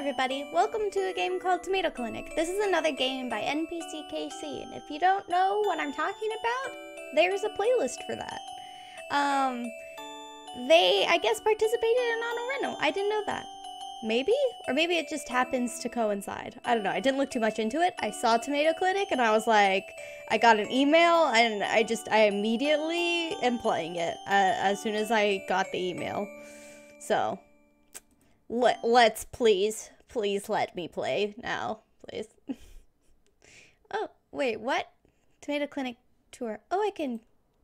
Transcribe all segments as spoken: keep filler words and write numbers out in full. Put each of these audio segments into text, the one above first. everybody, welcome to a game called Tomato Clinic. This is another game by N P C K C, and if you don't know what I'm talking about, there's a playlist for that. Um, they, I guess, participated in Ono Reno. I didn't know that. Maybe? Or maybe it just happens to coincide. I don't know, I didn't look too much into it. I saw Tomato Clinic and I was like, I got an email and I just, I immediately am playing it uh, as soon as I got the email. So, le let's please, please let me play now, please. Oh, wait, what? Tomato Clinic tour. Oh, I can,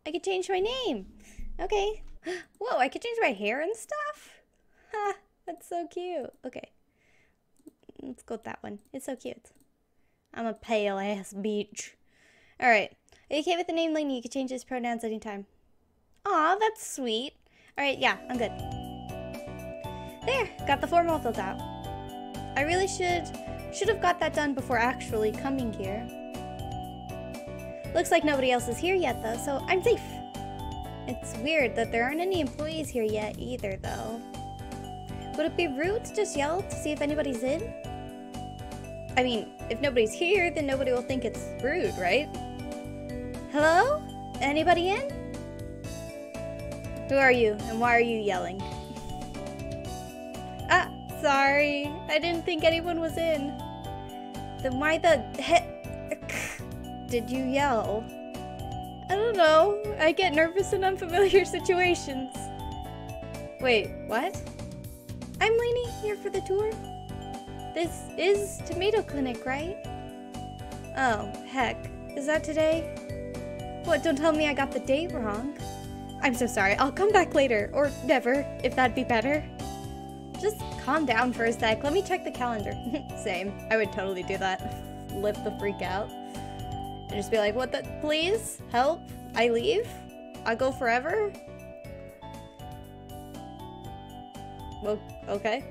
I can change my name. Okay. Whoa, I can change my hair and stuff? Huh. That's so cute. Okay. Let's go with that one. It's so cute. I'm a pale ass bitch. Alright. It came with the name Lainey. You can change his pronouns anytime. Aw, that's sweet. Alright, yeah, I'm good. There! Got the form all filled out. I really should should have got that done before actually coming here. Looks like nobody else is here yet though, so I'm safe. It's weird that there aren't any employees here yet either though. Would it be rude to just yell to see if anybody's in? I mean, if nobody's here, then nobody will think it's rude, right? Hello? Anybody in? Who are you, and why are you yelling? Ah, sorry. I didn't think anyone was in. Then why the heck did you yell? I don't know. I get nervous in unfamiliar situations. Wait, what? I'm Lainey, here for the tour. This is Tomato Clinic, right? Oh, heck. Is that today? What, don't tell me I got the date wrong. I'm so sorry, I'll come back later, or never, if that'd be better. Just calm down for a sec, let me check the calendar. Same, I would totally do that. Live the freak out. And just be like, what the, please, help, I leave, I go forever. Well, okay.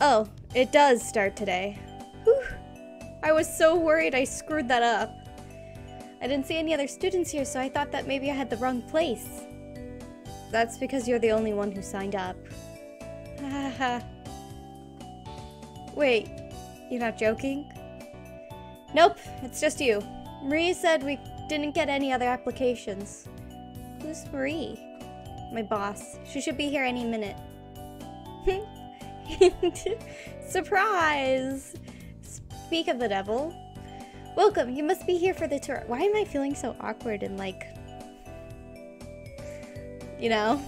Oh, it does start today. Whew. I was so worried I screwed that up. I didn't see any other students here, so I thought that maybe I had the wrong place. That's because you're the only one who signed up. Wait, you're not joking? Nope, it's just you. Marie said we didn't get any other applications. Who's Marie? My boss. She should be here any minute. Surprise! Speak of the devil. Welcome, you must be here for the tour. Why am I feeling so awkward and like... You know?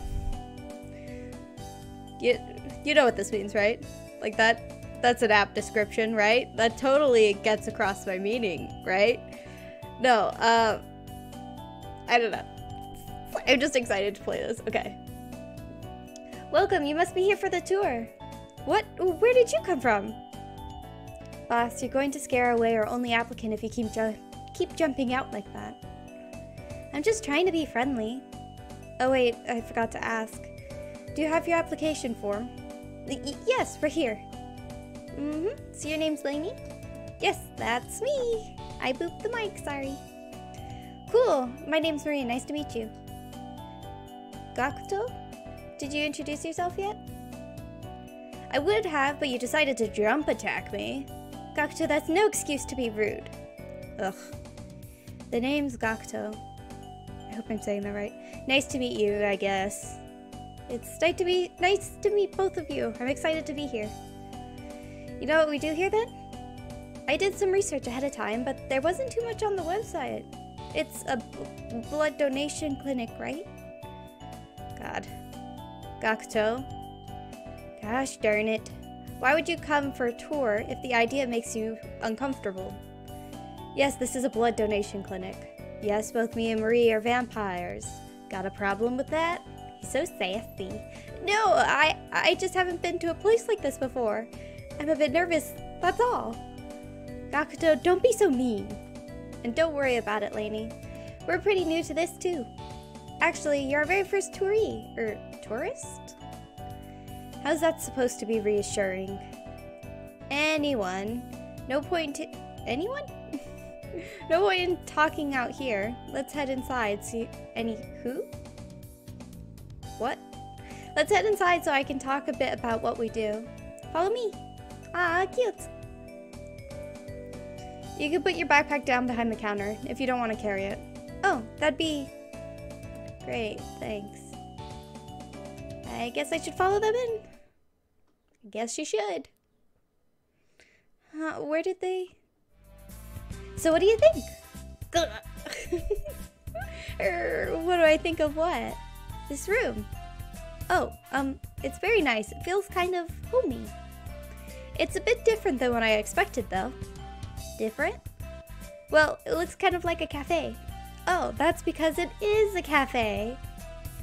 You, you know what this means, right? Like that, that's an apt description, right? That totally gets across my meaning, right? No, uh... I don't know. I'm just excited to play this. Okay. Welcome, you must be here for the tour. What? Where did you come from? Boss, you're going to scare away our only applicant if you keep ju keep jumping out like that. I'm just trying to be friendly. Oh wait, I forgot to ask. Do you have your application form? Y yes, we're here. Mm-hmm. So your name's Lainey? Yes, that's me. I booped the mic, sorry. Cool, my name's Marie, nice to meet you. Gakuto? Did you introduce yourself yet? I would have, but you decided to jump attack me. Gakuto, that's no excuse to be rude. Ugh. The name's Gakuto. I hope I'm saying that right. Nice to meet you, I guess. It's nice to be nice to meet both of you. I'm excited to be here. You know what we do here then? I did some research ahead of time, but there wasn't too much on the website. It's a b blood donation clinic, right? God. Gakuto? Gosh darn it. Why would you come for a tour if the idea makes you uncomfortable? Yes, this is a blood donation clinic. Yes, both me and Marie are vampires. Got a problem with that? He's so sassy. No, I, I just haven't been to a place like this before. I'm a bit nervous, that's all. Gakuto, don't be so mean. And don't worry about it, Lainey. We're pretty new to this too. Actually, you're our very first touree, or tourist? How's that supposed to be reassuring? Anyone. No point to, anyone? No point in talking out here. Let's head inside, see, any, who? What? Let's head inside so I can talk a bit about what we do. Follow me. Ah, cute. You can put your backpack down behind the counter if you don't want to carry it. Oh, that'd be great. Thanks. I guess I should follow them in. I guess you should. Uh, where did they... So what do you think? What do I think of what? This room. Oh, um, it's very nice. It feels kind of homey. It's a bit different than what I expected, though. Different? Well, it looks kind of like a cafe. Oh, that's because it is a cafe.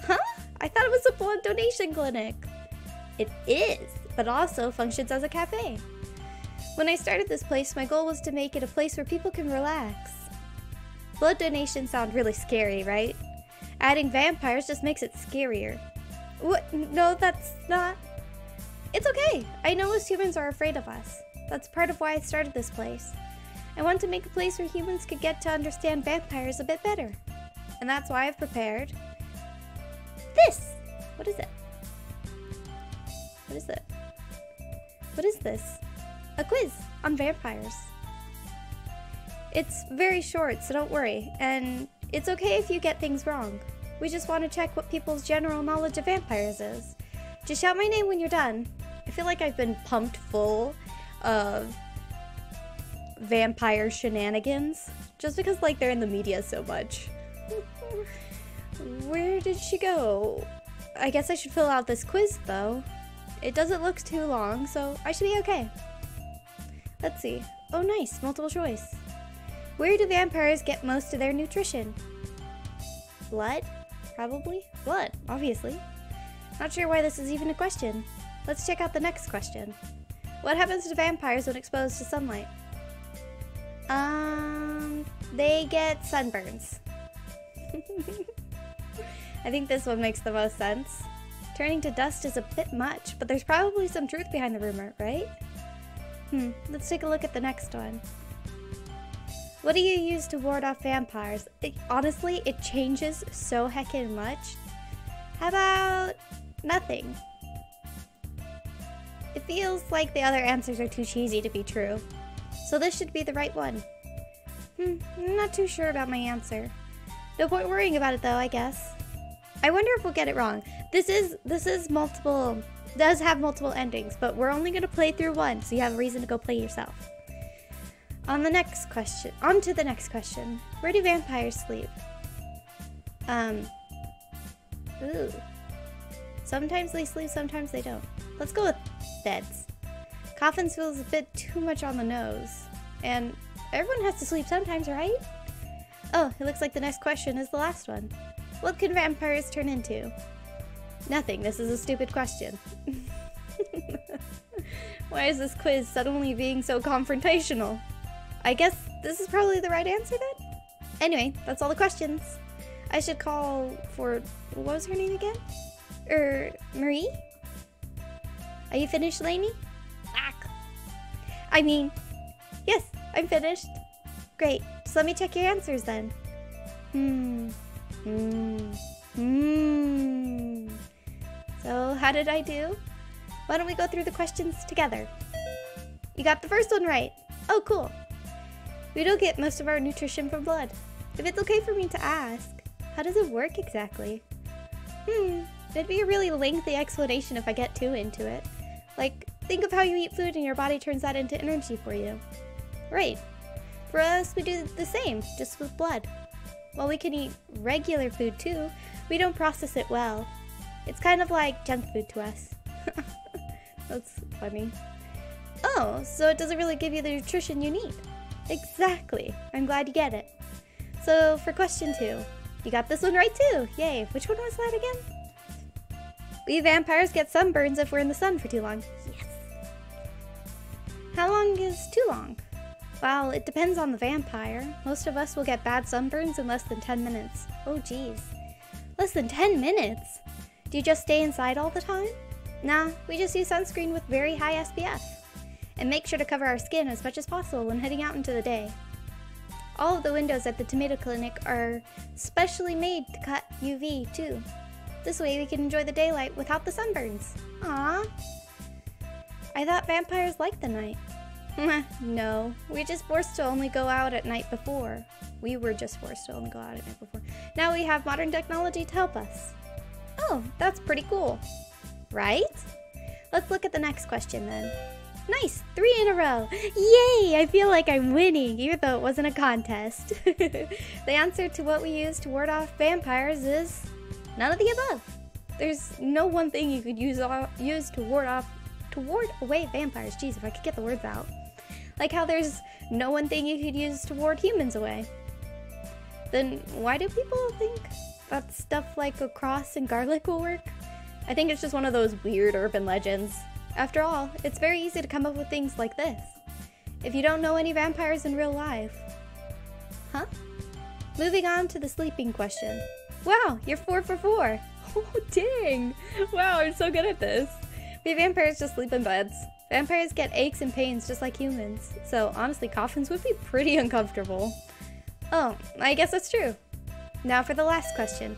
Huh? I thought it was a blood donation clinic. It is, but also functions as a cafe. When I started this place, my goal was to make it a place where people can relax. Blood donations sound really scary, right? Adding vampires just makes it scarier. What? No, that's not... It's okay. I know us humans are afraid of us. That's part of why I started this place. I want to make a place where humans could get to understand vampires a bit better. And that's why I've prepared... this! What is it? What is it? What is this? A quiz on vampires. It's very short, so don't worry. And it's okay if you get things wrong. We just want to check what people's general knowledge of vampires is. Just shout my name when you're done. I feel like I've been pumped full of vampire shenanigans. Just because, like, they're in the media so much. Where did she go? I guess I should fill out this quiz, though. It doesn't look too long, so I should be okay. Let's see. Oh, nice. Multiple choice. Where do vampires get most of their nutrition? Blood? Probably. Blood, obviously. Not sure why this is even a question. Let's check out the next question. What happens to vampires when exposed to sunlight? Um, they get sunburns. I think this one makes the most sense. Turning to dust is a bit much, but there's probably some truth behind the rumor, right? Hmm, let's take a look at the next one. What do you use to ward off vampires? It, honestly, it changes so heckin' much. How about... nothing? It feels like the other answers are too cheesy to be true. So this should be the right one. Hmm, I'm not too sure about my answer. No point worrying about it though, I guess. I wonder if we'll get it wrong. This is, this is multiple, does have multiple endings, but we're only gonna play through one, so you have a reason to go play yourself. On the next question, on to the next question. Where do vampires sleep? Um, ooh. Sometimes they sleep, sometimes they don't. Let's go with beds. Coffins feels a bit too much on the nose. And everyone has to sleep sometimes, right? Oh, it looks like the next question is the last one. What can vampires turn into? Nothing. This is a stupid question. Why is this quiz suddenly being so confrontational? I guess this is probably the right answer then? Anyway, that's all the questions. I should call for... what was her name again? Er, Marie? Are you finished, Lainey? Back. I mean, yes, I'm finished. Great, so let me check your answers then. Hmm... Mmm. Mmm. So, how did I do? Why don't we go through the questions together? You got the first one right. Oh, cool. We don't get most of our nutrition from blood. If it's okay for me to ask, how does it work exactly? Hmm. It'd be a really lengthy explanation if I get too into it. Like, think of how you eat food and your body turns that into energy for you. Right. For us, we do the same, just with blood. While we can eat regular food too, we don't process it well. It's kind of like junk food to us. That's funny. Oh, so it doesn't really give you the nutrition you need. Exactly. I'm glad you get it. So for question two, you got this one right too. Yay. Which one was that again? We vampires get sunburns if we're in the sun for too long. Yes. How long is too long? Well, it depends on the vampire. Most of us will get bad sunburns in less than ten minutes. Oh geez. Less than ten minutes? Do you just stay inside all the time? Nah, we just use sunscreen with very high S P F. And make sure to cover our skin as much as possible when heading out into the day. All of the windows at the Tomato Clinic are specially made to cut U V too. This way we can enjoy the daylight without the sunburns. Aww. I thought vampires liked the night. No, we just forced to only go out at night before. We were just forced to only go out at night before. Now we have modern technology to help us. Oh, that's pretty cool. Right? Let's look at the next question then. Nice, three in a row. Yay, I feel like I'm winning, even though it wasn't a contest. The answer to what we use to ward off vampires is none of the above. There's no one thing you could use, use to ward off to ward away vampires. Jeez, if I could get the words out. Like how there's no one thing you could use to ward humans away. Then why do people think that stuff like a cross and garlic will work? I think it's just one of those weird urban legends. After all, it's very easy to come up with things like this if you don't know any vampires in real life. Huh? Moving on to the sleeping question. Wow, you're four for four. Oh, dang. Wow, I'm so good at this. We vampires just sleep in beds. Vampires get aches and pains just like humans. So honestly, coffins would be pretty uncomfortable. Oh, I guess that's true. Now for the last question.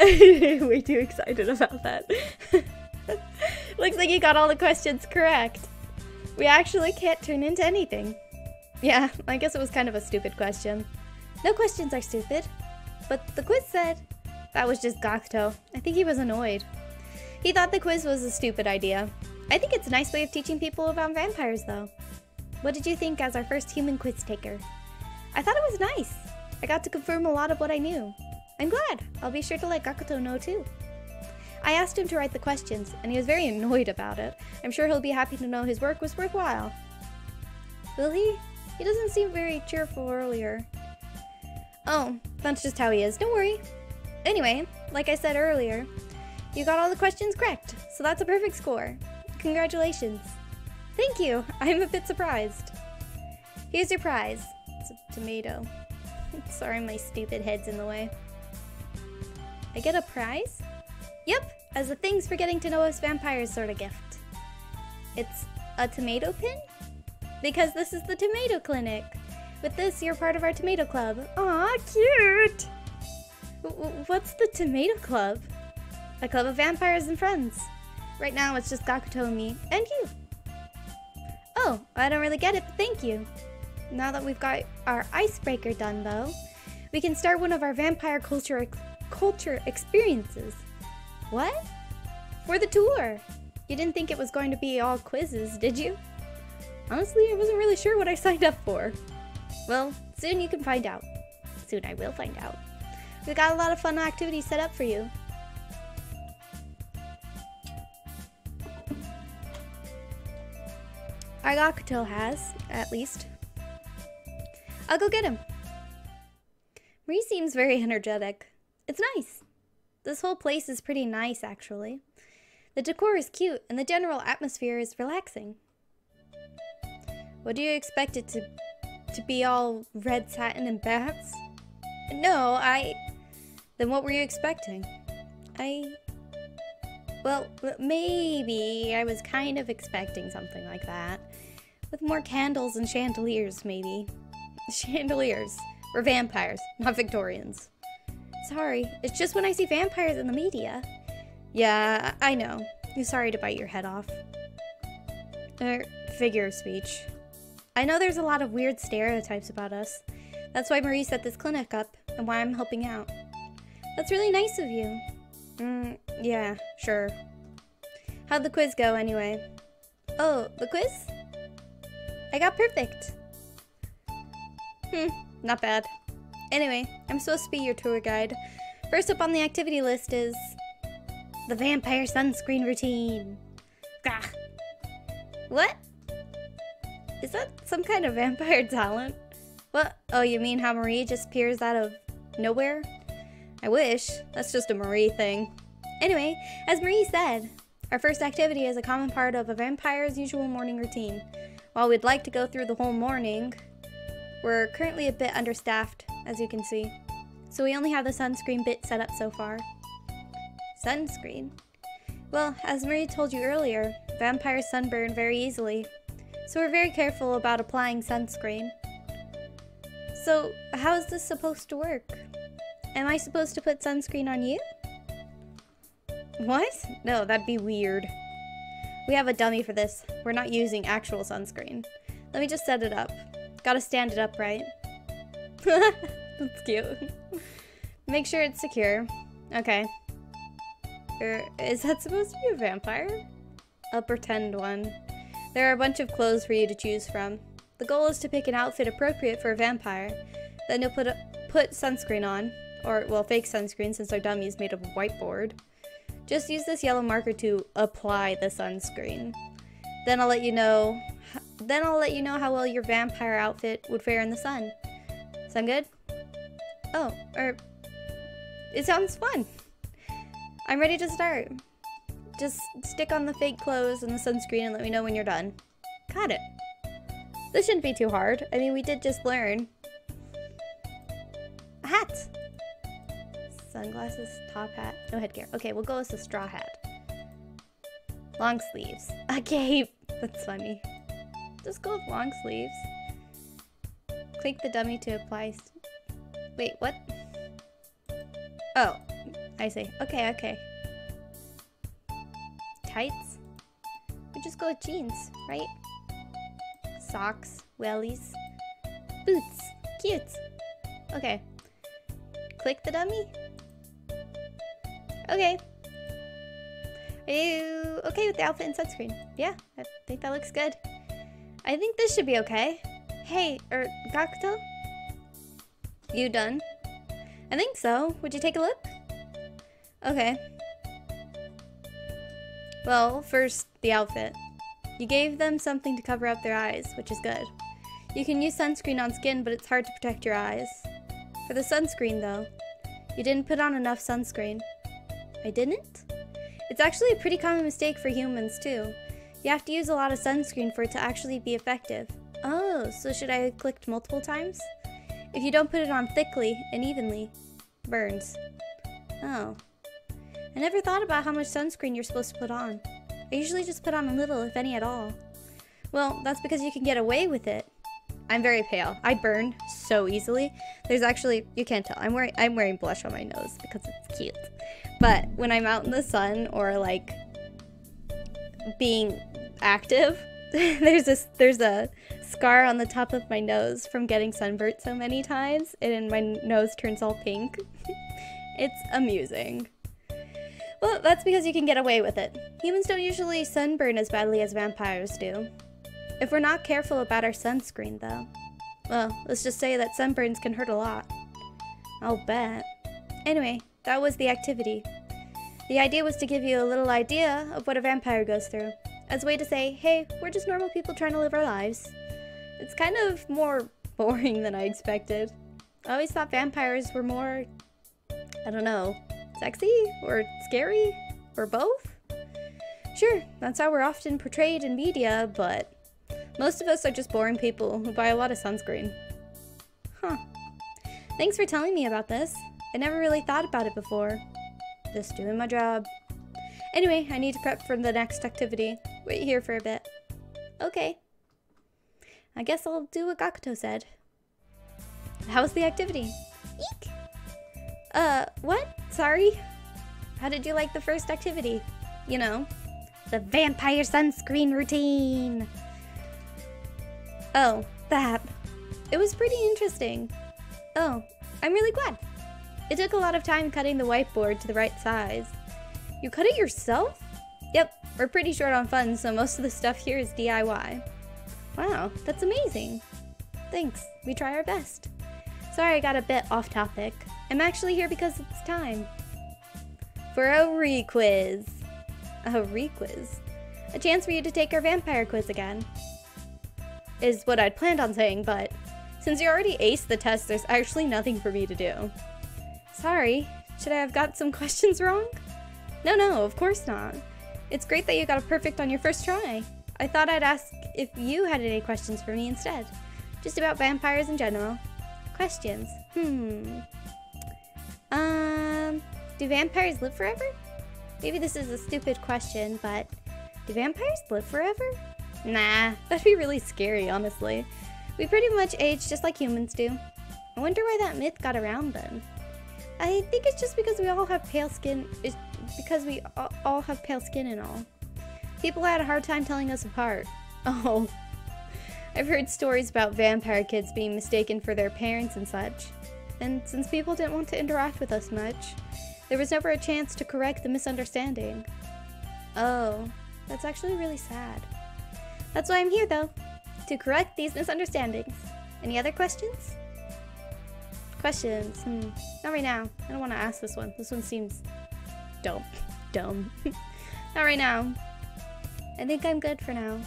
Way too excited about that. Looks like you got all the questions correct. We actually can't turn into anything. Yeah, I guess it was kind of a stupid question. No questions are stupid. But the quiz said... That was just Gakuto. I think he was annoyed. He thought the quiz was a stupid idea. I think it's a nice way of teaching people about vampires though. What did you think as our first human quiz taker? I thought it was nice. I got to confirm a lot of what I knew. I'm glad. I'll be sure to let Gakuto know too. I asked him to write the questions, and he was very annoyed about it. I'm sure he'll be happy to know his work was worthwhile. Will he? He doesn't seem very cheerful earlier. Oh, that's just how he is. Don't worry. Anyway, like I said earlier, you got all the questions correct, so that's a perfect score. Congratulations. Thank you. I'm a bit surprised. Here's your prize. It's a tomato. Sorry, my stupid head's in the way. I get a prize? Yep, as a things for getting to know us vampires sort of gift. It's a tomato pin? Because this is the Tomato Clinic. With this, you're part of our tomato club. Aw, cute! W- what's the tomato club? A club of vampires and friends. Right now, it's just Gakuto, me, and you. Oh, I don't really get it, but thank you. Now that we've got our icebreaker done, though, we can start one of our vampire culture culture experiences. What? For the tour. You didn't think it was going to be all quizzes, did you? Honestly, I wasn't really sure what I signed up for. Well, soon you can find out. Soon I will find out. We got a lot of fun activities set up for you. Our Gakuto has, at least. I'll go get him. Marie seems very energetic. It's nice. This whole place is pretty nice, actually. The decor is cute, and the general atmosphere is relaxing. What do you expect it to, to be all red satin and bats? No, I... Then what were you expecting? I... Well, maybe I was kind of expecting something like that. With more candles and chandeliers, maybe. Chandeliers. We're vampires, not Victorians. Sorry, it's just when I see vampires in the media. Yeah, I know. You're sorry to bite your head off. Er, figure of speech. I know there's a lot of weird stereotypes about us. That's why Marie set this clinic up, and why I'm helping out. That's really nice of you. Mm, yeah, sure. How'd the quiz go, anyway? Oh, the quiz? I got perfect. Hmm, not bad. Anyway, I'm supposed to be your tour guide. First up on the activity list is... the vampire sunscreen routine. Gah! What? Is that some kind of vampire talent? What? Oh, you mean how Marie just appears out of nowhere? I wish. That's just a Marie thing. Anyway, as Marie said, our first activity is a common part of a vampire's usual morning routine. While we'd like to go through the whole morning... we're currently a bit understaffed, as you can see. So we only have the sunscreen bit set up so far. Sunscreen? Well, as Marie told you earlier, vampires sunburn very easily. So we're very careful about applying sunscreen. So, how is this supposed to work? Am I supposed to put sunscreen on you? What? No, that'd be weird. We have a dummy for this. We're not using actual sunscreen. Let me just set it up. Gotta stand it up, right? That's cute. Make sure it's secure. Okay. Er, is that supposed to be a vampire? A pretend one. There are a bunch of clothes for you to choose from. The goal is to pick an outfit appropriate for a vampire. Then you'll put a, put sunscreen on. Or, well, fake sunscreen since our dummy is made of a whiteboard. Just use this yellow marker to apply the sunscreen. Then I'll let you know... Then I'll let you know how well your vampire outfit would fare in the sun. Sound good? Oh, or... It sounds fun! I'm ready to start. Just stick on the fake clothes and the sunscreen and let me know when you're done. Got it. This shouldn't be too hard. I mean, we did just learn. A hat! Sunglasses, top hat, no headgear. Okay, we'll go with the straw hat. Long sleeves. A cape! That's funny. Just go with long sleeves. Click the dummy to apply... Wait, what? Oh, I see. Okay, okay. Tights? We just go with jeans, right? Socks, wellies, boots. Cute! Okay. Click the dummy? Okay. Are you okay with the outfit and sunscreen? Yeah, I think that looks good. I think this should be okay. Hey, er, Gakuto? You done? I think so. Would you take a look? Okay. Well, first, the outfit. You gave them something to cover up their eyes, which is good. You can use sunscreen on skin, but it's hard to protect your eyes. For the sunscreen, though, you didn't put on enough sunscreen. I didn't? It's actually a pretty common mistake for humans, too. You have to use a lot of sunscreen for it to actually be effective. Oh, so should I have clicked multiple times? If you don't put it on thickly and evenly, it burns. Oh. I never thought about how much sunscreen you're supposed to put on. I usually just put on a little, if any at all. Well, that's because you can get away with it. I'm very pale. I burn so easily. There's actually, you can't tell. I'm wearing, I'm wearing blush on my nose because it's cute. But when I'm out in the sun or like being active, there's this, there's a scar on the top of my nose from getting sunburnt so many times, and my nose turns all pink. It's amusing. Well, that's because you can get away with it. Humans don't usually sunburn as badly as vampires do. If we're not careful about our sunscreen, though. Well, let's just say that sunburns can hurt a lot. I'll bet. Anyway, that was the activity. The idea was to give you a little idea of what a vampire goes through, as a way to say, hey, we're just normal people trying to live our lives. It's kind of more boring than I expected. I always thought vampires were more, I don't know, sexy or scary or both? Sure, that's how we're often portrayed in media, but most of us are just boring people who buy a lot of sunscreen. Huh. Thanks for telling me about this. I never really thought about it before. Just doing my job. Anyway, I need to prep for the next activity. Wait here for a bit. Okay. I guess I'll do what Gakuto said. How was the activity? Eek! Uh, what? Sorry? How did you like the first activity? You know, the vampire sunscreen routine! Oh, that. It was pretty interesting. Oh, I'm really glad. It took a lot of time cutting the whiteboard to the right size. You cut it yourself? Yep, we're pretty short on funds, so most of the stuff here is D I Y. Wow, that's amazing. Thanks, we try our best. Sorry I got a bit off topic. I'm actually here because it's time for a re-quiz. A re-quiz? A chance for you to take our vampire quiz again. Is what I'd planned on saying, but since you already aced the test, there's actually nothing for me to do. Sorry, should I have got some questions wrong? No, no, of course not. It's great that you got a perfect on your first try. I thought I'd ask if you had any questions for me instead. Just about vampires in general. Questions. Hmm... Um, do vampires live forever? Maybe this is a stupid question, but do vampires live forever? Nah, that'd be really scary, honestly. We pretty much age just like humans do. I wonder why that myth got around then. I think it's just because we all have pale skin, it's because we all have pale skin and all. People had a hard time telling us apart. Oh. I've heard stories about vampire kids being mistaken for their parents and such. And since people didn't want to interact with us much, there was never a chance to correct the misunderstanding. Oh, that's actually really sad. That's why I'm here, though, to correct these misunderstandings. Any other questions? Questions? Hmm. Not right now. I don't want to ask this one. This one seems dumb. Dumb. Not right now. I think I'm good for now.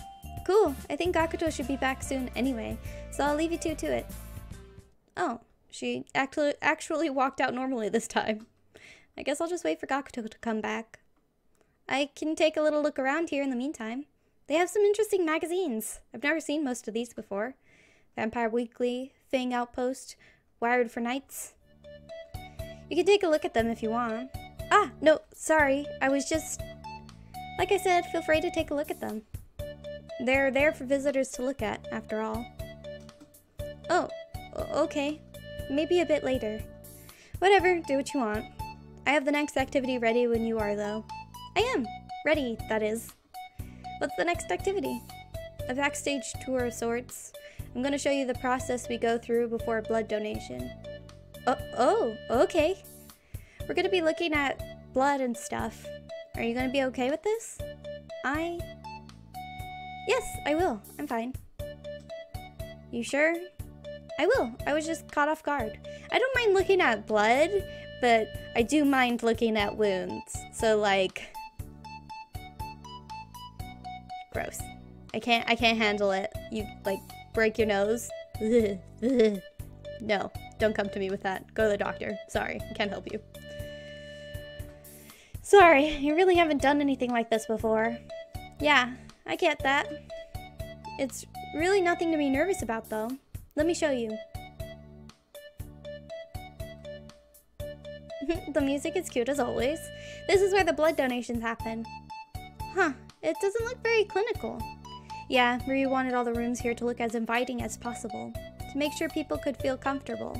Cool. I think Gakuto should be back soon anyway, so I'll leave you two to it. Oh, she actu- actually walked out normally this time. I guess I'll just wait for Gakuto to come back. I can take a little look around here in the meantime. They have some interesting magazines. I've never seen most of these before. Vampire Weekly, Fang Outpost, Wired for Nights. You can take a look at them if you want. Ah, no, sorry. I was just... Like I said, feel free to take a look at them. They're there for visitors to look at, after all. Oh, okay. Maybe a bit later. Whatever, do what you want. I have the next activity ready when you are, though. I am! Ready, that is. What's the next activity? A backstage tour of sorts. I'm going to show you the process we go through before a blood donation. Oh, oh, okay. We're going to be looking at blood and stuff. Are you going to be okay with this? I... Yes, I will. I'm fine. You sure? I will. I was just caught off guard. I don't mind looking at blood, but I do mind looking at wounds. So, like... Gross. I can't, I can't handle it. You, like... break your nose. No, don't come to me with that. Go to the doctor. Sorry, I can't help you. Sorry, you really haven't done anything like this before. Yeah, I get that. It's really nothing to be nervous about, though. Let me show you. The music is cute as always. This is where the blood donations happen. Huh, it doesn't look very clinical. Yeah, Marie wanted all the rooms here to look as inviting as possible, to make sure people could feel comfortable.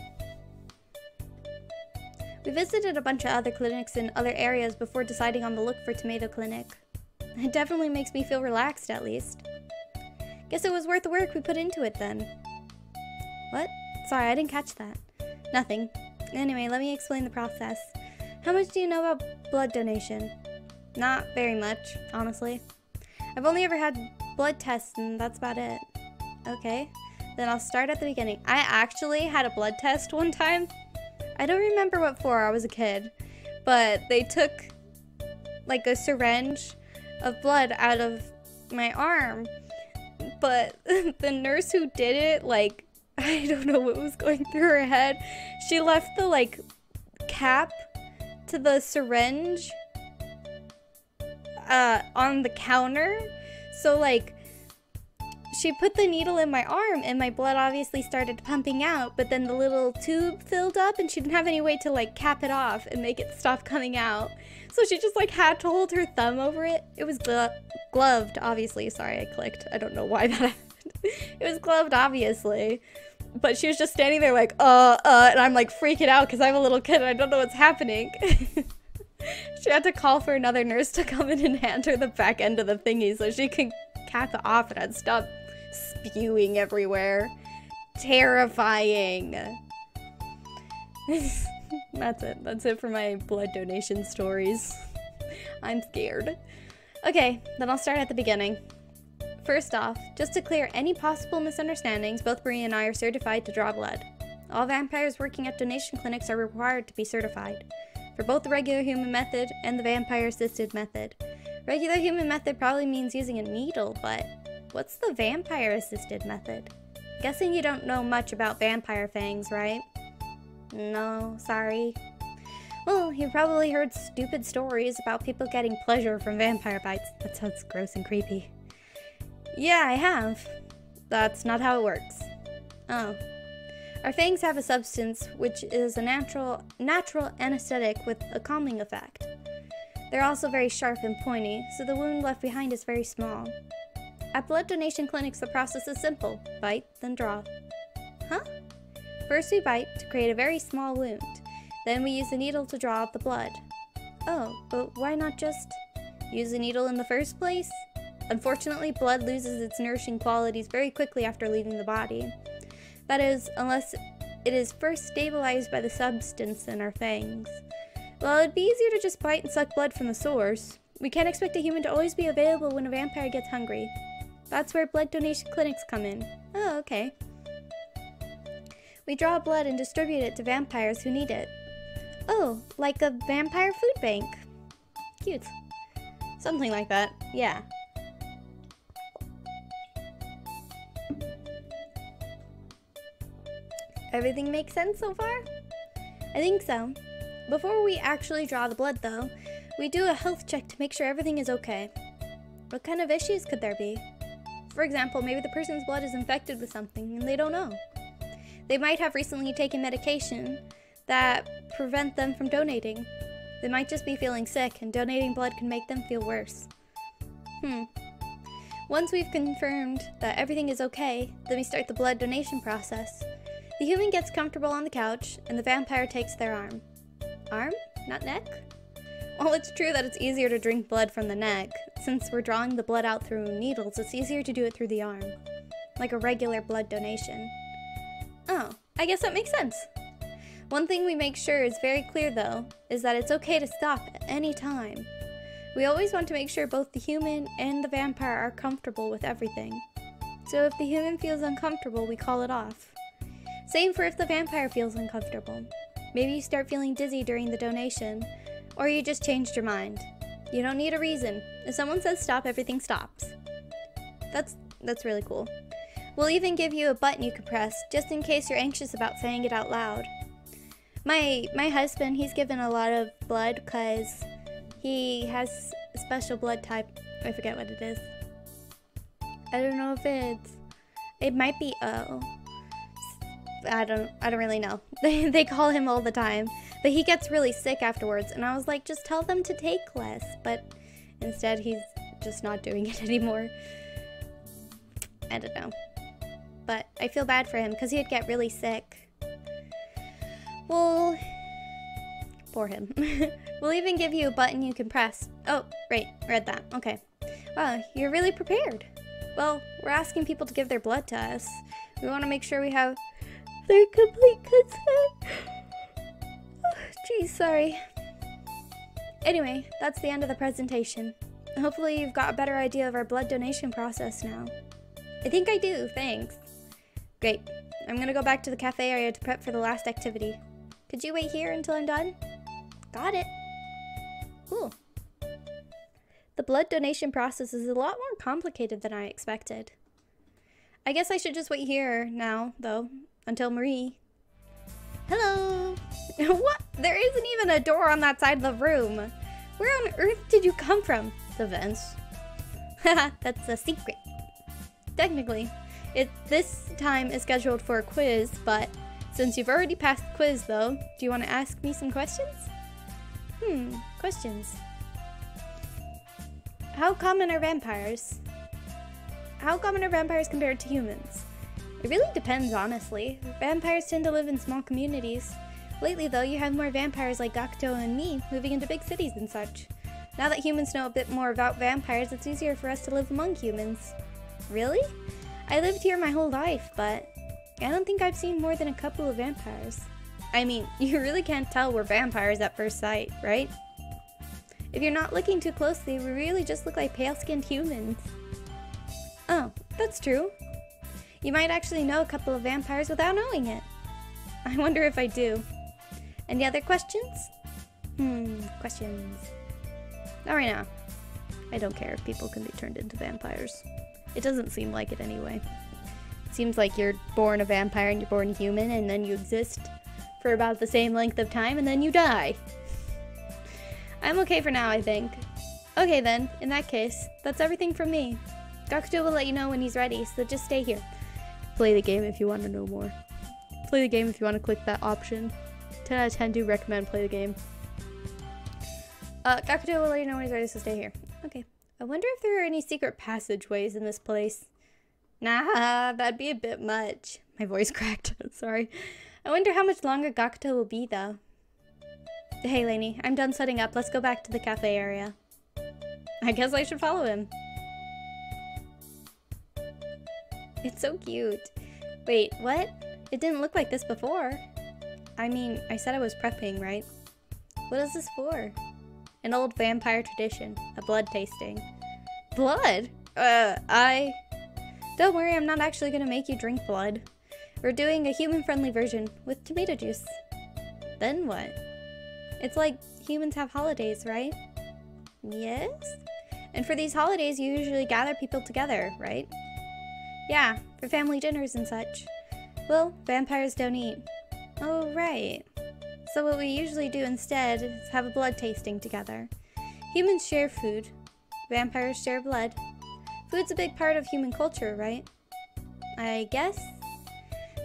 We visited a bunch of other clinics in other areas before deciding on the look for Tomato Clinic. It definitely makes me feel relaxed, at least. Guess it was worth the work we put into it, then. What? Sorry, I didn't catch that. Nothing. Anyway, let me explain the process. How much do you know about blood donation? Not very much, honestly. I've only ever had... blood test, and that's about it. Okay, then I'll start at the beginning. I actually had a blood test one time. I don't remember what for, I was a kid, but they took like a syringe of blood out of my arm, but the nurse who did it, like, I don't know what was going through her head. She left the like cap to the syringe uh, on the counter. So, like, she put the needle in my arm, and my blood obviously started pumping out, but then the little tube filled up, and she didn't have any way to, like, cap it off and make it stop coming out. So she just, like, had to hold her thumb over it. It was glo gloved, obviously. Sorry, I clicked. I don't know why that happened. It was gloved, obviously. But she was just standing there like, uh, uh, and I'm, like, freaking out because I'm a little kid and I don't know what's happening. She had to call for another nurse to come in and hand her the back end of the thingy so she could cap it off and I'd stop spewing everywhere. Terrifying. That's it. That's it for my blood donation stories. I'm scared. Okay, then I'll start at the beginning. First off, just to clear any possible misunderstandings, both Marie and I are certified to draw blood. All vampires working at donation clinics are required to be certified. For both the regular human method and the vampire-assisted method. Regular human method probably means using a needle, but what's the vampire-assisted method? Guessing you don't know much about vampire fangs, right? No, sorry. Well, you probably heard stupid stories about people getting pleasure from vampire bites. That sounds gross and creepy. Yeah, I have. That's not how it works. Oh. Our fangs have a substance which is a natural natural anesthetic with a calming effect. They're also very sharp and pointy, so the wound left behind is very small. At blood donation clinics, the process is simple. Bite, then draw. Huh? First we bite to create a very small wound. Then we use a needle to draw out the blood. Oh, but why not just use a needle in the first place? Unfortunately, blood loses its nourishing qualities very quickly after leaving the body. That is, unless it is first stabilized by the substance in our fangs. Well, it'd be easier to just bite and suck blood from the source. We can't expect a human to always be available when a vampire gets hungry. That's where blood donation clinics come in. Oh, okay. We draw blood and distribute it to vampires who need it. Oh, like a vampire food bank. Cute. Something like that, yeah. Everything makes sense so far? I think so. Before we actually draw the blood though, we do a health check to make sure everything is okay. What kind of issues could there be? For example, maybe the person's blood is infected with something and they don't know. They might have recently taken medication that prevent them from donating. They might just be feeling sick and donating blood can make them feel worse. Hmm. Once we've confirmed that everything is okay, then we start the blood donation process. The human gets comfortable on the couch, and the vampire takes their arm. Arm? Not neck? While it's true that it's easier to drink blood from the neck, since we're drawing the blood out through needles, it's easier to do it through the arm. Like a regular blood donation. Oh, I guess that makes sense. One thing we make sure is very clear, though, is that it's okay to stop at any time. We always want to make sure both the human and the vampire are comfortable with everything. So if the human feels uncomfortable, we call it off. Same for if the vampire feels uncomfortable. Maybe you start feeling dizzy during the donation, or you just changed your mind. You don't need a reason. If someone says stop, everything stops. That's that's really cool. We'll even give you a button you can press, just in case you're anxious about saying it out loud. My, my husband, he's given a lot of blood because he has a special blood type. I forget what it is. I don't know if it's... It might be O. I don't I don't really know. They, they call him all the time, but he gets really sick afterwards, and I was like, just tell them to take less, but instead he's just not doing it anymore. I don't know, but I feel bad for him because he'd get really sick. Well, for him. We'll even give you a button you can press. Oh, right, read that, okay. Wow, you're really prepared. Well, we're asking people to give their blood to us. We want to make sure we have their complete consent. Oh, geez, sorry. Anyway, that's the end of the presentation. Hopefully you've got a better idea of our blood donation process now. I think I do, thanks. Great. I'm gonna go back to the cafe area to prep for the last activity. Could you wait here until I'm done? Got it. Cool. The blood donation process is a lot more complicated than I expected. I guess I should just wait here now, though. Until Marie. Hello! What? There isn't even a door on that side of the room. Where on earth did you come from? The vents. Haha, that's a secret. Technically, it this time is scheduled for a quiz, but since you've already passed the quiz though, do you want to ask me some questions? Hmm, questions. How common are vampires? How common are vampires compared to humans? It really depends, honestly. Vampires tend to live in small communities. Lately though, you have more vampires like Gakuto and me moving into big cities and such. Now that humans know a bit more about vampires, it's easier for us to live among humans. Really? I lived here my whole life, but I don't think I've seen more than a couple of vampires. I mean, you really can't tell we're vampires at first sight, right? If you're not looking too closely, we really just look like pale-skinned humans. Oh, that's true. You might actually know a couple of vampires without knowing it. I wonder if I do. Any other questions? Hmm, questions. Not right now. I don't care if people can be turned into vampires. It doesn't seem like it anyway. It seems like you're born a vampire and you're born human and then you exist for about the same length of time and then you die. I'm okay for now, I think. Okay then, in that case, that's everything from me. Gakuto will let you know when he's ready, so just stay here. Play the game if you want to know more. Play the game if you want to click that option. ten out of ten do recommend play the game. Uh, Gakuto will let you know when he's ready, so stay here. Okay. I wonder if there are any secret passageways in this place. Nah, that'd be a bit much. My voice cracked. Sorry. I wonder how much longer Gakuto will be, though. Hey, Lainey. I'm done setting up. Let's go back to the cafe area. I guess I should follow him. It's so cute. Wait, what? It didn't look like this before. I mean, I said I was prepping, right? What is this for? An old vampire tradition, a blood tasting. Blood? Uh, I... Don't worry, I'm not actually gonna make you drink blood. We're doing a human-friendly version with tomato juice. Then what? It's like humans have holidays, right? Yes? And for these holidays, you usually gather people together, right? Yeah, for family dinners and such. Well, vampires don't eat. Oh, right. So what we usually do instead is have a blood tasting together. Humans share food. Vampires share blood. Food's a big part of human culture, right? I guess?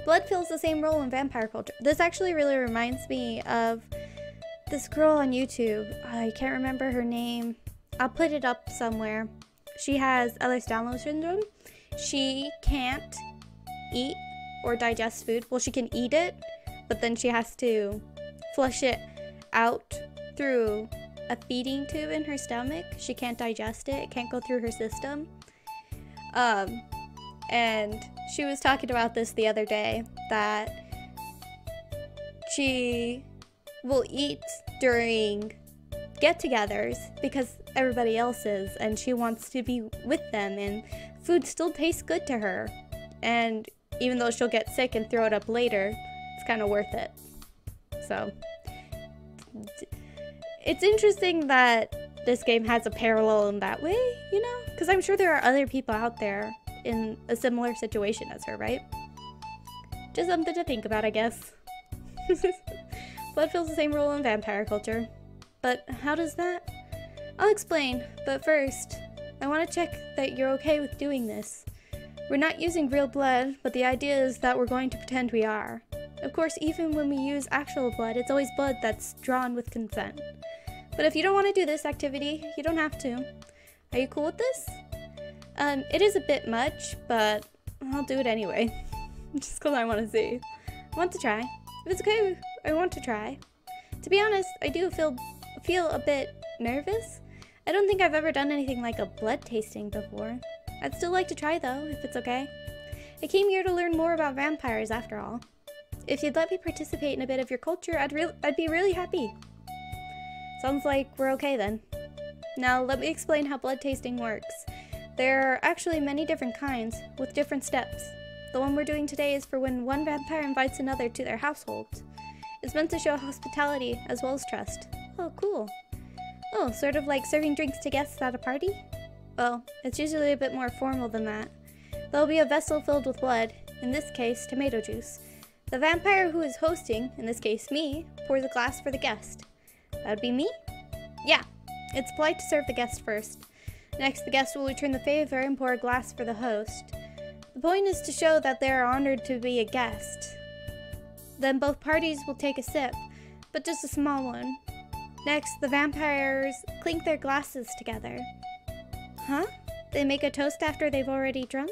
Blood fills the same role in vampire culture. This actually really reminds me of this girl on YouTube. I can't remember her name. I'll put it up somewhere. She has Ehlers-Danlos syndrome. She can't eat or digest food. Well, she can eat it, but then she has to flush it out through a feeding tube in her stomach. She can't digest it. It can't go through her system. Um, and she was talking about this the other day, that she will eat during get-togethers because everybody else is, and she wants to be with them, and food still tastes good to her, and even though she'll get sick and throw it up later, it's kind of worth it. So it's interesting that this game has a parallel in that way, you know, because I'm sure there are other people out there in a similar situation as her, right? Just something to think about, I guess. Blood fills the same role in vampire culture. But how does that? I'll explain, but first, I want to check that you're okay with doing this. We're not using real blood, but the idea is that we're going to pretend we are. Of course, even when we use actual blood, it's always blood that's drawn with consent. But if you don't want to do this activity, you don't have to. Are you cool with this? Um, it is a bit much, but I'll do it anyway. Just because I want to see. I want to try. If it's okay, I want to try. To be honest, I do feel... feel a bit nervous. I don't think I've ever done anything like a blood tasting before. I'd still like to try though, if it's okay. I came here to learn more about vampires after all. If you'd let me participate in a bit of your culture, I'd, re I'd be really happy. Sounds like we're okay then. Now let me explain how blood tasting works. There are actually many different kinds, with different steps. The one we're doing today is for when one vampire invites another to their household. It's meant to show hospitality as well as trust. Oh, cool. Oh, sort of like serving drinks to guests at a party? Well, it's usually a bit more formal than that. There'll be a vessel filled with blood, in this case, tomato juice. The vampire who is hosting, in this case me, pours a glass for the guest. That would be me? Yeah, it's polite to serve the guest first. Next, the guest will return the favor and pour a glass for the host. The point is to show that they are honored to be a guest. Then both parties will take a sip, but just a small one. Next, the vampires clink their glasses together. Huh? They make a toast after they've already drunk?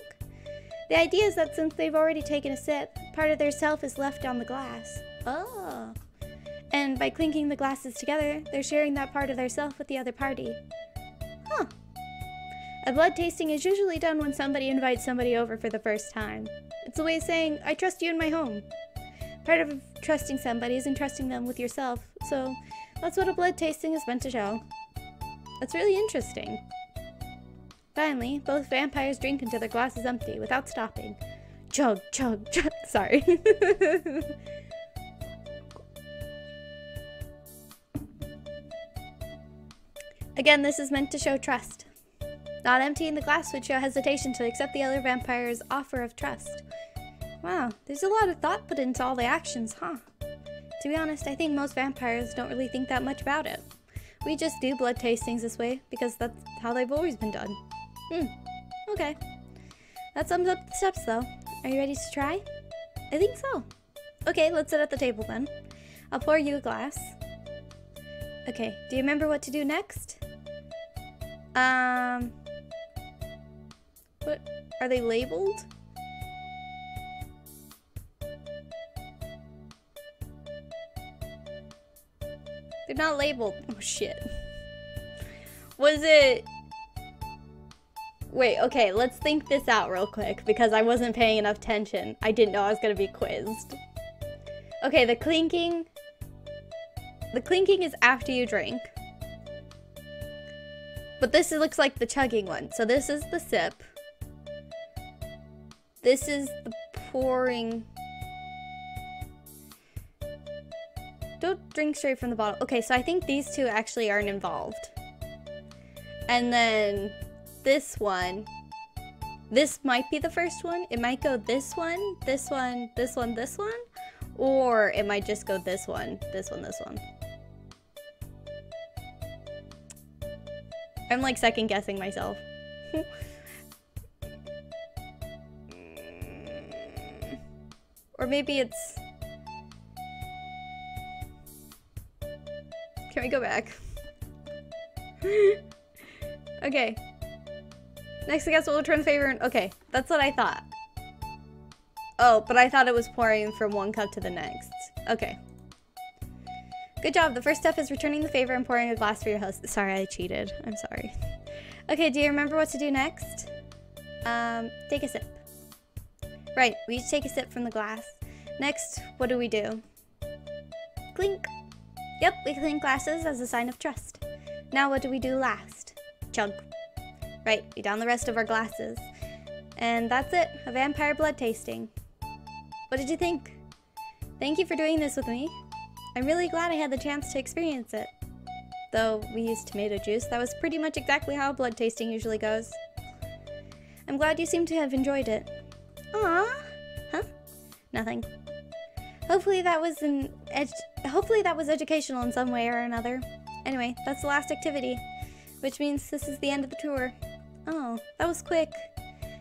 The idea is that since they've already taken a sip, part of their self is left on the glass. Oh. And by clinking the glasses together, they're sharing that part of their self with the other party. Huh. A blood tasting is usually done when somebody invites somebody over for the first time. It's a way of saying, I trust you in my home. Part of trusting somebody is entrusting them with yourself, so... that's what a blood tasting is meant to show. That's really interesting. Finally, both vampires drink until their glass is empty without stopping. Chug, chug, chug. Sorry. Again, this is meant to show trust. Not emptying the glass would show hesitation to accept the other vampire's offer of trust. Wow, there's a lot of thought put into all the actions, huh? To be honest, I think most vampires don't really think that much about it. We just do blood tastings this way because that's how they've always been done. Hmm. Okay. That sums up the steps though. Are you ready to try? I think so. Okay, let's sit at the table then. I'll pour you a glass. Okay, do you remember what to do next? Um... What? Are they labeled? They're not labeled. Oh shit. Was it Wait, okay, let's think this out real quick because I wasn't paying enough attention. I didn't know I was gonna be quizzed. Okay, the clinking... The clinking is after you drink. But this looks like the chugging one. So this is the sip. This is the pouring. Don't drink straight from the bottle. Okay, so I think these two actually aren't involved. And then this one. This might be the first one. It might go this one, this one, this one, this one. Or it might just go this one, this one, this one. I'm like second guessing myself. Or maybe it's... Can we go back? Okay. Next, I guess we'll return the favor and... Okay, that's what I thought. Oh, but I thought it was pouring from one cup to the next. Okay. Good job. The first step is returning the favor and pouring a glass for your host. Sorry, I cheated. I'm sorry. Okay, do you remember what to do next? Um, take a sip. Right, we each take a sip from the glass. Next, what do we do? Clink. Yep, we clink glasses as a sign of trust. Now what do we do last? Chug. Right, we down the rest of our glasses. And that's it, a vampire blood tasting. What did you think? Thank you for doing this with me. I'm really glad I had the chance to experience it. Though we used tomato juice, that was pretty much exactly how blood tasting usually goes. I'm glad you seem to have enjoyed it. Aww. Huh? Nothing. Hopefully that was an edu hopefully that was educational in some way or another. Anyway, that's the last activity, which means this is the end of the tour. Oh, that was quick.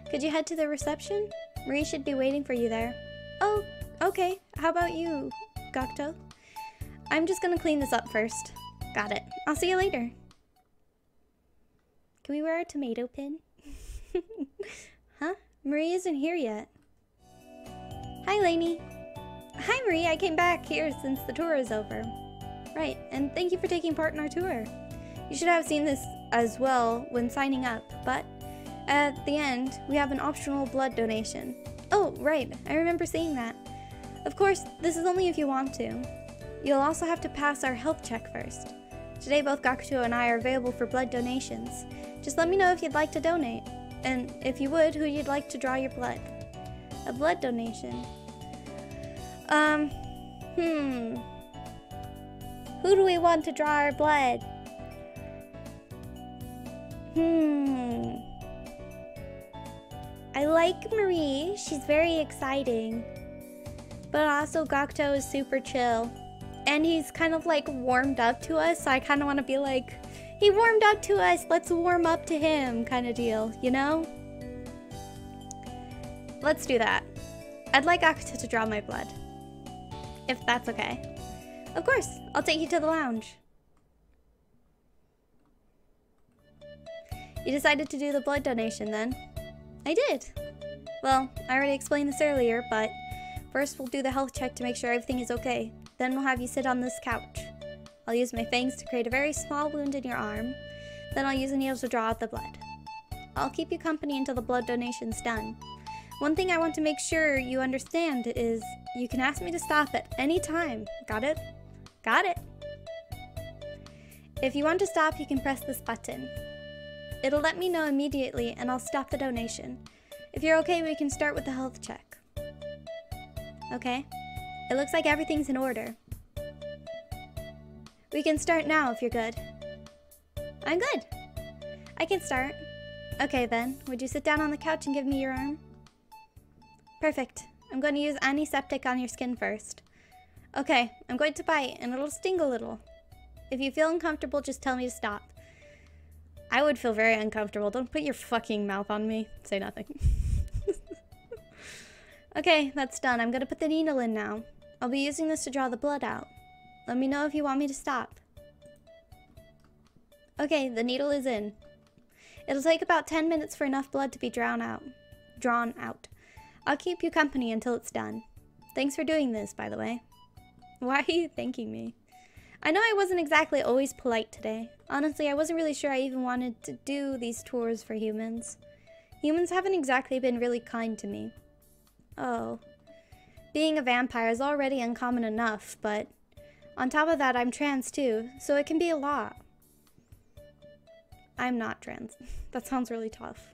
Could you head to the reception? Marie should be waiting for you there. Oh, okay. How about you, Gakuto? I'm just gonna clean this up first. Got it. I'll see you later. Can we wear a tomato pin? Huh? Marie isn't here yet. Hi, Lainey. Hi, Marie. I came back here since the tour is over. Right, and thank you for taking part in our tour. You should have seen this as well when signing up, but at the end, we have an optional blood donation. Oh, right. I remember seeing that. Of course, this is only if you want to. You'll also have to pass our health check first. Today, both Gakuto and I are available for blood donations. Just let me know if you'd like to donate. And if you would, who you'd like to draw your blood. A blood donation. Um, hmm. Who do we want to draw our blood? Hmm. I like Marie. She's very exciting. But also Gakuto is super chill. And he's kind of like warmed up to us. So I kind of want to be like... He warmed up to us, let's warm up to him kind of deal, you know? Let's do that. I'd like Gakuto to draw my blood. If that's okay. Of course, I'll take you to the lounge. You decided to do the blood donation then? I did. Well, I already explained this earlier, but first we'll do the health check to make sure everything is okay. Then we'll have you sit on this couch. I'll use my fangs to create a very small wound in your arm. Then I'll use a needle to draw out the blood. I'll keep you company until the blood donation's done. One thing I want to make sure you understand is you can ask me to stop at any time. Got it? Got it. If you want to stop, you can press this button. It'll let me know immediately and I'll stop the donation. If you're okay, we can start with the health check. Okay. It looks like everything's in order. We can start now if you're good. I'm good. I can start. Okay then, would you sit down on the couch and give me your arm? Perfect. I'm going to use antiseptic on your skin first. Okay, I'm going to bite and it'll sting a little. If you feel uncomfortable, just tell me to stop. I would feel very uncomfortable. Don't put your fucking mouth on me. Say nothing. Okay, that's done. I'm going to put the needle in now. I'll be using this to draw the blood out. Let me know if you want me to stop. Okay, the needle is in. It'll take about ten minutes for enough blood to be drawn out. Drawn out. I'll keep you company until it's done. Thanks for doing this, by the way. Why are you thanking me? I know I wasn't exactly always polite today. Honestly, I wasn't really sure I even wanted to do these tours for humans. Humans haven't exactly been really kind to me. Oh. Being a vampire is already uncommon enough, but on top of that, I'm trans too, so it can be a lot. I'm not trans. That sounds really tough.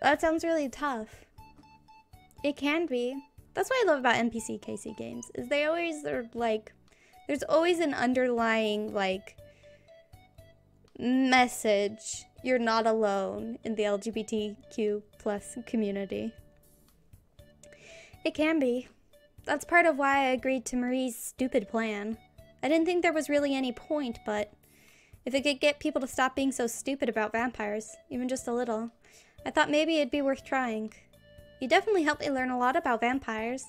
That sounds really tough. It can be. That's what I love about N P C K C games, is they always are like, there's always an underlying, like, message. You're not alone in the L G B T Q plus community. It can be. That's part of why I agreed to Marie's stupid plan. I didn't think there was really any point, but if it could get people to stop being so stupid about vampires, even just a little, I thought maybe it'd be worth trying. You definitely helped me learn a lot about vampires,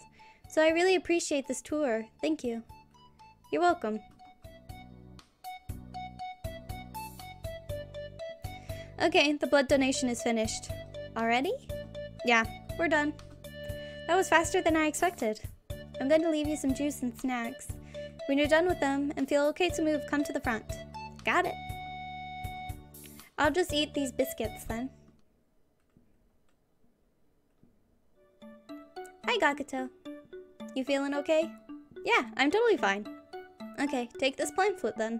so I really appreciate this tour. Thank you. You're welcome. Okay, the blood donation is finished. Already? Yeah, we're done. That was faster than I expected. I'm going to leave you some juice and snacks. When you're done with them and feel okay to move, come to the front. Got it. I'll just eat these biscuits then. Hi, Gakuto. You feeling okay? Yeah, I'm totally fine. Okay, take this plant flute then.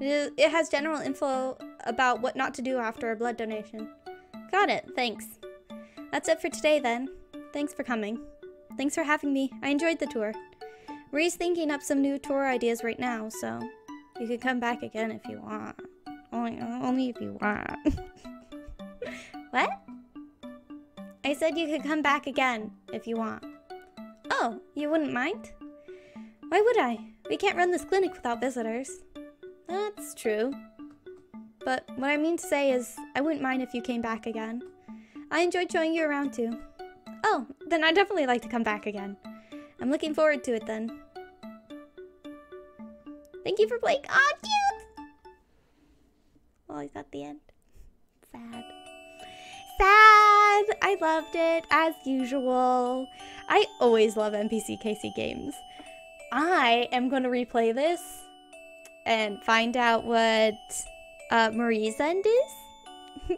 It, is, it has general info about what not to do after a blood donation. Got it, thanks. That's it for today then. Thanks for coming. Thanks for having me. I enjoyed the tour. Marie's thinking up some new tour ideas right now, so you can come back again if you want. Only, only if you want. What? I said you could come back again if you want. Oh, you wouldn't mind? Why would I? We can't run this clinic without visitors. That's true. But what I mean to say is, I wouldn't mind if you came back again. I enjoyed showing you around too. Oh, then I'd definitely like to come back again. I'm looking forward to it then. Thank you for playing. Aw, oh, cute! Well, he's at the end. Sad. Sad! I loved it, as usual. I always love N P C K C games. I am going to replay this and find out what uh, Marie's end is.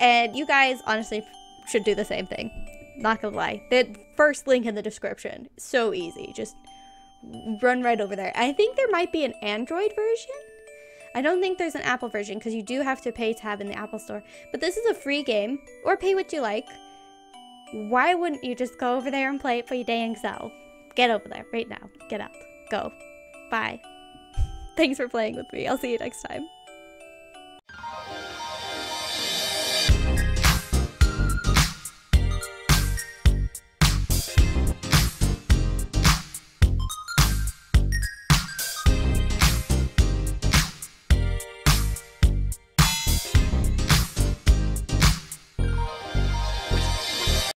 And you guys honestly should do the same thing. Not gonna lie, the first link in the description, so easy, just run right over there. I think there might be an Android version. I don't think there's an Apple version because you do have to pay to have in the Apple store, but this is a free game, or pay what you like. Why wouldn't you just go over there and play it for your dang self? Get over there right now. Get up. Go. Bye. Thanks for playing with me. I'll see you next time.